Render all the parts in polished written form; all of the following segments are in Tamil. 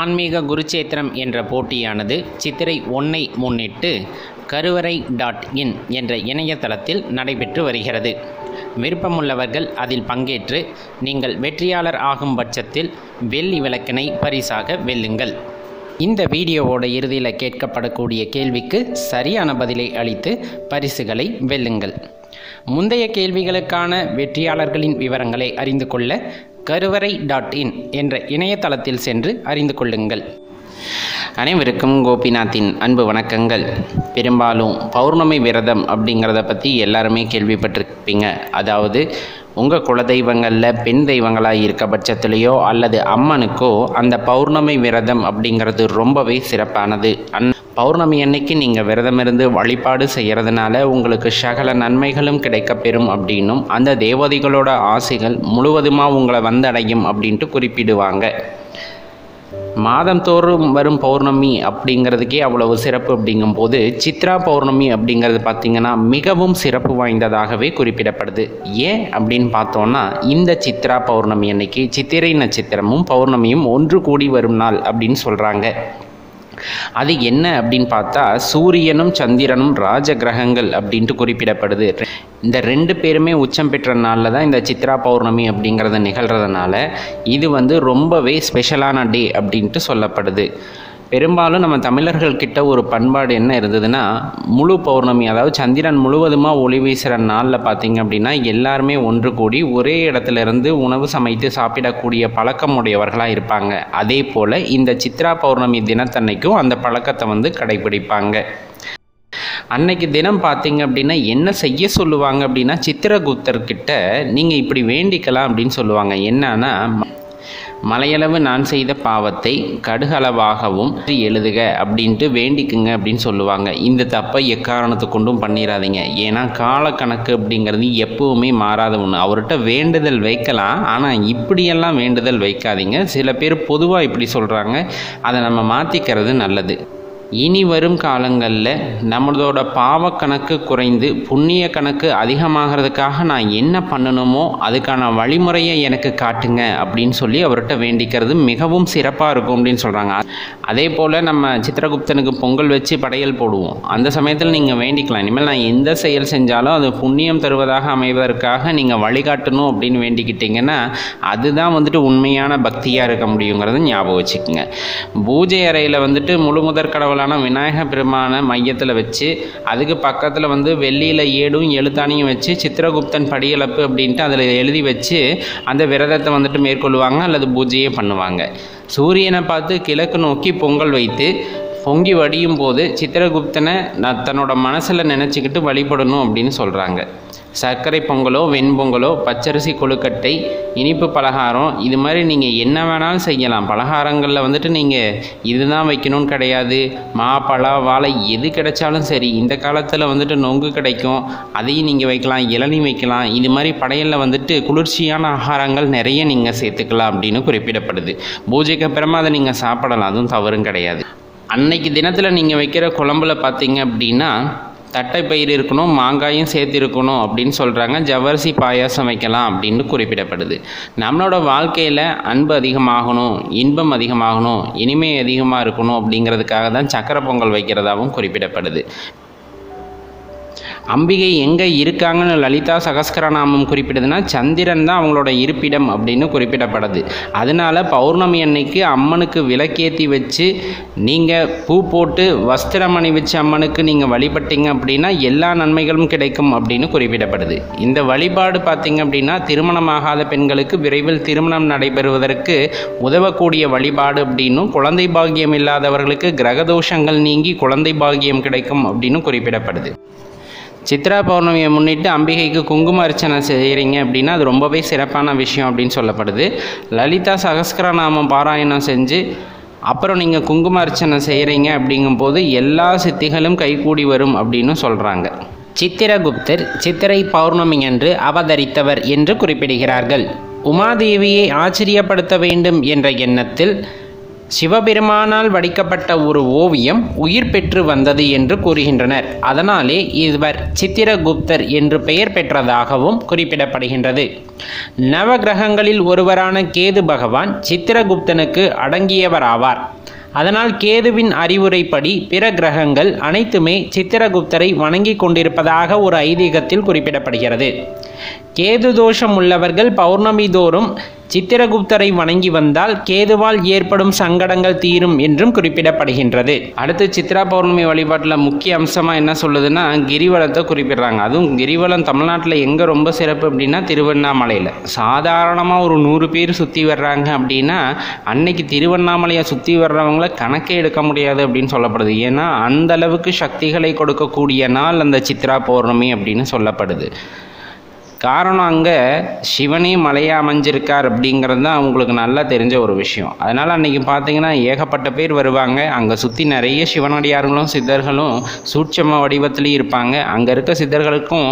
ஆன்மீக குருச்சேத்திரம் என்ற போட்டியானது சித்திரை 1ஐ முன்னிட்டு karuvarai.in என்ற இணையதளத்தில் நடைபெற்று வருகிறது. விருப்பமுள்ளவர்கள் அதில் பங்கேற்று நீங்கள் வெற்றியாளர் ஆகும் பட்சத்தில் வெள்ளி விளக்கினை பரிசாக வெல்லுங்கள். இந்த வீடியோவோட இறுதியில் கேட்கப்படக்கூடிய கேள்விக்கு சரியான பதிலை அளித்து பரிசுகளை வெல்லுங்கள். முந்தைய கேள்விகளுக்கான வெற்றியாளர்களின் விவரங்களை அறிந்து கொள்ள karuvarai.in என்ற இணையதளத்தில் சென்று அறிந்து கொள்ளுங்கள். அனைவருக்கும் கோபிநாத்தின் அன்பு வணக்கங்கள். பெரும்பாலும் பௌர்ணமி விரதம் அப்படிங்கிறத பற்றி எல்லாருமே கேள்விப்பட்டிருப்பீங்க. அதாவது உங்கள் குலதெய்வங்களில் பெண் தெய்வங்களாக இருக்க பட்சத்துலேயோ அல்லது அம்மனுக்கோ அந்த பௌர்ணமி விரதம் அப்படிங்கிறது ரொம்பவே சிறப்பானது. பௌர்ணமி அன்னைக்கு நீங்கள் விரதமிருந்து வழிபாடு செய்கிறதுனால உங்களுக்கு சகல நன்மைகளும் கிடைக்கப்பெறும் அப்படின்னும் அந்த தேவதைகளோட ஆசைகள் முழுவதுமாக உங்களை வந்தடையும் அப்படின்ட்டு குறிப்பிடுவாங்க. மாதந்தோறும் வரும் பௌர்ணமி அப்படிங்கிறதுக்கே அவ்வளவு சிறப்பு. அப்படிங்கும்போது சித்ரா பௌர்ணமி அப்படிங்கிறது பார்த்திங்கன்னா மிகவும் சிறப்பு வாய்ந்ததாகவே குறிப்பிடப்படுது. ஏன் அப்படின்னு பார்த்தோன்னா இந்த சித்ரா பௌர்ணமி அன்னைக்கு சித்திரை நட்சத்திரமும் பௌர்ணமியும் ஒன்று கூடி வரும் நாள் அப்படின்னு சொல்கிறாங்க. அது என்ன அப்படின்னு பார்த்தா சூரியனும் சந்திரனும் ராஜ கிரகங்கள் அப்படின்ட்டு குறிப்பிடப்படுது. இந்த ரெண்டு பேருமே உச்சம் பெற்ற நாளில் தான் இந்த சித்ரா பௌர்ணமி அப்படிங்கிறது நிகழ்கிறதுனால இது ரொம்பவே ஸ்பெஷலான டே அப்படின்ட்டு சொல்லப்படுது. பெரும்பாலும் நம்ம தமிழர்கள்கிட்ட ஒரு பண்பாடு என்ன இருந்ததுன்னா முழு பௌர்ணமி, அதாவது சந்திரன் முழுவதுமாக ஒளி வீசுகிற நாளில் பார்த்திங்க அப்படின்னா எல்லாருமே ஒன்று கூடி ஒரே இடத்துலேருந்து உணவு சமைத்து சாப்பிடக்கூடிய பழக்கம் உடையவர்களாக இருப்பாங்க. அதே போல் இந்த சித்ரா பௌர்ணமி தினத்தன்னைக்கும் அந்த பழக்கத்தை கடைபிடிப்பாங்க. அன்னைக்கு தினம் பார்த்தீங்க அப்படின்னா என்ன செய்ய சொல்லுவாங்க அப்படின்னா சித்திரகுப்தர்கிட்ட நீங்கள் இப்படி வேண்டிக்கலாம் அப்படின்னு சொல்லுவாங்க. என்னன்னா மலையளவு நான் செய்த பாவத்தை கடுகளவாகவும் எழுதுக அப்படின்ட்டு வேண்டிக்குங்க அப்படின்னு சொல்லுவாங்க. இந்த தப்பை எக்காரணத்தை கொண்டும் பண்ணிடாதீங்க. ஏன்னா காலக்கணக்கு அப்படிங்கிறது எப்பவுமே மாறாத ஒன்று. அவர்கிட்ட வேண்டுதல் வைக்கலாம், ஆனால் இப்படியெல்லாம் வேண்டுதல் வைக்காதீங்க. சில பேர் பொதுவாக இப்படி சொல்கிறாங்க, அதை நம்ம மாற்றிக்கிறது நல்லது. இனி வரும் காலங்களில் நம்மளோட பாவ கணக்கு குறைந்து புண்ணிய கணக்கு அதிகமாகிறதுக்காக நான் என்ன பண்ணணுமோ அதுக்கான வழிமுறையை எனக்கு காட்டுங்க அப்படின்னு சொல்லி அவர்கிட்ட வேண்டிக்கிறது மிகவும் சிறப்பாக இருக்கும் அப்படின்னு சொல்கிறாங்க. அதே போல் நம்ம சித்திரகுப்தனுக்கு பொங்கல் வச்சு படையல் போடுவோம். அந்த சமயத்தில் நீங்கள் வேண்டிக்கலாம், இனிமேல் நான் எந்த செயல் செஞ்சாலும் அது புண்ணியம் தருவதாக அமைவதற்காக நீங்கள் வழிகாட்டணும் அப்படின்னு வேண்டிக்கிட்டிங்கன்னா அதுதான் உண்மையான பக்தியாக இருக்க முடியுங்கிறது ஞாபகம் வச்சுக்கோங்க. பூஜை அறையில் முழு முதற் கடவுள் விநாயக பெருமான மையத்தில் வச்சு அதுக்கு பக்கத்தில் வெள்ளியில் ஏடும் எழுத்தாணியும் வச்சு சித்திரகுப்தன் படியளப்பு அப்படின்ட்டு அதில் எழுதி வச்சு அந்த விரதத்தை மேற்கொள்வாங்க அல்லது பூஜையே பண்ணுவாங்க. சூரியனை பார்த்து கிழக்கு நோக்கி பொங்கல் வைத்து பொங்கி வடியும் போது சித்திரகுப்தனை நான் தன்னோட மனசில் நினச்சிக்கிட்டு வழிபடணும் அப்படின்னு சொல்கிறாங்க. சர்க்கரை பொங்கலோ வெண்பொங்கலோ பச்சரிசி கொழுக்கட்டை இனிப்பு பலகாரம் இது மாதிரி நீங்கள் என்ன வேணாலும் செய்யலாம். பலகாரங்களில் நீங்கள் இதுதான் வைக்கணும்னு கிடையாது. மா பழ வாழை எது கிடைச்சாலும் சரி. இந்த காலத்தில் நொங்கு கிடைக்கும், அதையும் நீங்கள் வைக்கலாம். இளநீ வைக்கலாம். இது மாதிரி படையலில் குளிர்ச்சியான ஆகாரங்கள் நிறைய நீங்கள் சேர்த்துக்கலாம் அப்படின்னு குறிப்பிடப்படுது. பூஜைக்கு அப்புறமா அதை நீங்கள் சாப்பிடலாம், அதுவும் தவறும் கிடையாது. அன்னைக்கு தினத்தில் நீங்கள் வைக்கிற குழம்புல பார்த்தீங்க அப்படின்னா தட்டைப்பயிர் இருக்கணும், மாங்காயும் சேர்த்திருக்கணும் அப்படின்னு சொல்கிறாங்க. ஜவ்வரிசி பாயாசம் வைக்கலாம் அப்படின்னு குறிப்பிடப்படுது. நம்மளோட வாழ்க்கையில் அன்பு அதிகமாகணும், இன்பம் அதிகமாகணும், இனிமை அதிகமாக இருக்கணும் அப்படிங்கிறதுக்காக தான் சக்கரை பொங்கல் வைக்கிறதாகவும் குறிப்பிடப்படுது. அம்பிகை எங்கே இருக்காங்கன்னு லலிதா சகஸ்கரநாமம் குறிப்பிடுதுன்னா சந்திரன் தான் அவங்களோட இருப்பிடம் அப்படின்னு குறிப்பிடப்படுது. அதனால பௌர்ணமி அன்னைக்கு அம்மனுக்கு விளக்கேற்றி வச்சு நீங்கள் பூ போட்டு வஸ்திரம் அணிவிச்சு அம்மனுக்கு நீங்கள் வழிபட்டீங்க அப்படின்னா எல்லா நன்மைகளும் கிடைக்கும் அப்படின்னு குறிப்பிடப்படுது. இந்த வழிபாடு பார்த்தீங்க அப்படின்னா திருமணமாகாத பெண்களுக்கு விரைவில் திருமணம் நடைபெறுவதற்கு உதவக்கூடிய வழிபாடு அப்படின்னும், குழந்தை பாக்கியம் இல்லாதவர்களுக்கு கிரகதோஷங்கள் நீங்கி குழந்தை பாக்கியம் கிடைக்கும் அப்படின்னு குறிப்பிடப்படுது. சித்ரா பௌர்ணமியை முன்னிட்டு அம்பிகைக்கு குங்கும அர்ச்சனை செய்கிறீங்க அப்படின்னா அது ரொம்பவே சிறப்பான விஷயம் அப்படின்னு சொல்லப்படுது. லலிதா சகஸ்கரநாமம் பாராயணம் செஞ்சு அப்புறம் நீங்கள் குங்கும அர்ச்சனை செய்கிறீங்க அப்படிங்கும்போது எல்லா சித்திகளும் கைகூடி வரும் அப்படின்னு சொல்கிறாங்க. சித்திரகுப்தர் சித்திரை பௌர்ணமி என்று அவதரித்தவர் என்று குறிப்பிடுகிறார்கள். உமாதேவியை ஆச்சரியப்படுத்த வேண்டும் என்ற எண்ணத்தில் சிவபெருமானால் வடிக்கப்பட்ட ஒரு ஓவியம் உயிர் பெற்று வந்தது என்று கூறுகின்றனர். அதனாலே இவர் சித்திரகுப்தர் என்று பெயர் பெற்றதாகவும் குறிப்பிடப்படுகின்றது. நவகிரகங்களில் ஒருவரான கேது பகவான் சித்திரகுப்தனுக்கு அடங்கியவராவார். அதனால் கேதுவின் அறிவுரைப்படி பிற கிரகங்கள் அனைத்துமே சித்திரகுப்தரை வணங்கி கொண்டிருப்பதாக ஒரு ஐதீகத்தில் குறிப்பிடப்படுகிறது. கேது தோஷம் உள்ளவர்கள் பௌர்ணமி தோறும் சித்திரகுப்தரை வணங்கி வந்தால் கேதுவால் ஏற்படும் சங்கடங்கள் தீரும் என்றும் குறிப்பிடப்படுகின்றது. அடுத்து சித்ரா பௌர்ணமி வழிபாட்டில் முக்கிய அம்சமாக என்ன சொல்லுதுன்னா கிரிவலத்தை குறிப்பிடுறாங்க. அதுவும் கிரிவலம் தமிழ்நாட்டில் எங்கே ரொம்ப சிறப்பு அப்படின்னா திருவண்ணாமலையில் சாதாரணமாக ஒரு 100 பேர் சுற்றி வர்றாங்க அப்படின்னா அன்னைக்கு திருவண்ணாமலையை சுற்றி வர்றவங்கள கணக்கே எடுக்க முடியாது அப்படின்னு சொல்லப்படுது. ஏன்னா அந்த அளவுக்கு சக்திகளை கொடுக்கக்கூடிய நாள் அந்த சித்ரா பௌர்ணமி அப்படின்னு சொல்லப்படுது. காரணம் அங்கே சிவனே மலையாக அமைஞ்சிருக்கார் அப்படிங்கிறது தான் அவங்களுக்கு நல்லா தெரிஞ்ச ஒரு விஷயம். அதனால் அன்றைக்கி பார்த்திங்கன்னா ஏகப்பட்ட பேர் வருவாங்க. அங்கே சுற்றி நிறைய சிவனடியார்களும் சித்தர்களும் சூட்சம வடிவத்திலையும் இருப்பாங்க. அங்கே இருக்க சித்தர்களுக்கும்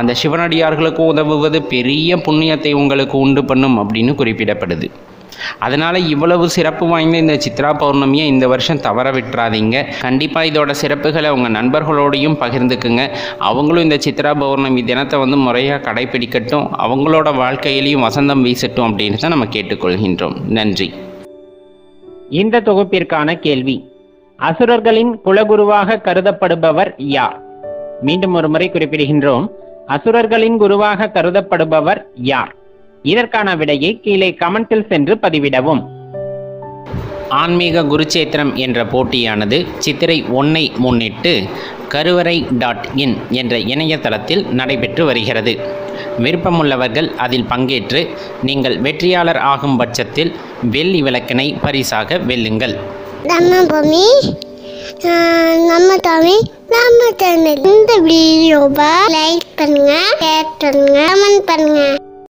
அந்த சிவனடியார்களுக்கும் உதவுவது பெரிய புண்ணியத்தை உங்களுக்கு உண்டு பண்ணும் அப்படின்னு குறிப்பிடப்படுது. அதனால் இவ்வளவு சிறப்பு வாய்ந்த இந்த சித்ரா பௌர்ணமியை இந்த வருஷம் தவற விட்டுறாதீங்க. கண்டிப்பாக இதோட சிறப்புகளை உங்கள் நண்பர்களோடையும் பகிர்ந்துக்குங்க. அவங்களும் இந்த சித்ரா பௌர்ணமி தினத்தை வந்து முறையாக கடைபிடிக்கட்டும். அவங்களோட வாழ்க்கையிலையும் வசந்தம் வீசட்டும் அப்படின்னு தான் நம்ம கேட்டுக்கொள்கின்றோம். நன்றி. இந்த தொகுப்பிற்கான கேள்வி: அசுரர்களின் குலகுருவாக கருதப்படுபவர் யார்? மீண்டும் ஒரு முறை குறிப்பிடுகின்றோம், அசுரர்களின் குருவாக கருதப்படுபவர் யார்? இதற்கான விடையை கீழே கமெண்டில் சென்று பதிவிடவும். ஆன்மீக குருச்சேத்திரம் என்ற போட்டியானது சித்திரை 1 முன்னிட்டு karuvarai.in என்ற இணையதளத்தில் நடைபெற்று வருகிறது. விருப்பமுள்ளவர்கள் அதில் பங்கேற்று நீங்கள் வெற்றியாளர் ஆகும் பட்சத்தில் வெள்ளி விளக்கினை பரிசாக வெல்லுங்கள். நம்ம